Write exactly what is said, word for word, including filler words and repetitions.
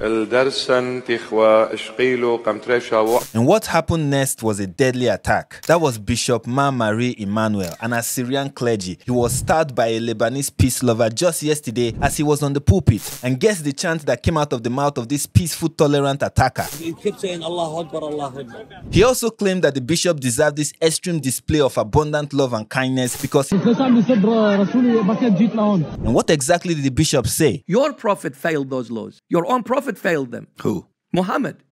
And what happened next was a deadly attack. That was Bishop Mar Mari Emmanuel, an Assyrian clergy. He was stabbed by a Lebanese peace lover just yesterday as he was on the pulpit. And guess the chant that came out of the mouth of this peaceful, tolerant attacker. He kept saying, Allah Akbar, Allah Akbar. He also claimed that the bishop deserved this extreme display of abundant love and kindness because... And what exactly did the bishop say? Your prophet failed those laws. Your own prophet failed them. Who? Muhammad.